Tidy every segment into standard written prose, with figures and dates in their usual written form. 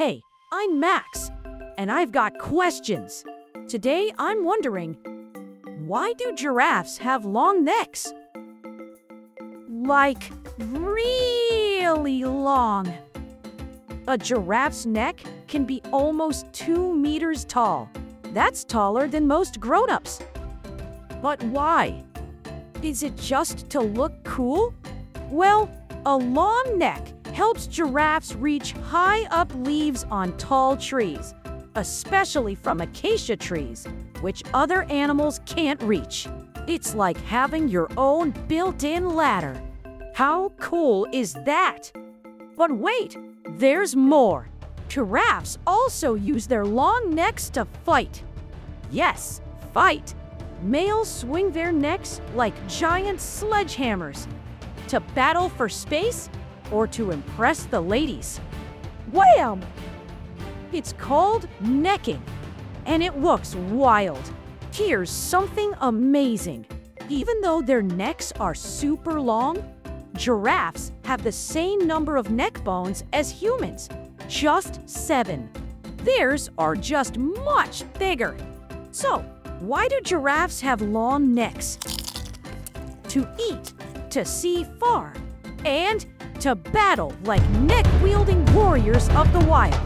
Hey, I'm Max, and I've got questions. Today I'm wondering, why do giraffes have long necks? Like, really long. A giraffe's neck can be almost 2 meters tall. That's taller than most grown-ups. But why? Is it just to look cool? Well, a long neck helps giraffes reach high up leaves on tall trees, especially from acacia trees, which other animals can't reach. It's like having your own built-in ladder. How cool is that? But wait, there's more. Giraffes also use their long necks to fight. Yes, fight. Males swing their necks like giant sledgehammers to battle for space or to impress the ladies. Wham! It's called necking, and it looks wild. Here's something amazing. Even though their necks are super long, giraffes have the same number of neck bones as humans, just 7. Theirs are just much bigger. So, why do giraffes have long necks? To eat, to see far, and to battle like neck-wielding warriors of the wild.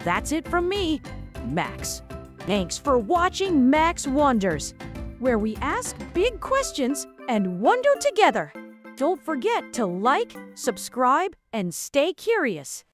That's it from me, Max. Thanks for watching Maxx Wonders, where we ask big questions and wonder together. Don't forget to like, subscribe, and stay curious.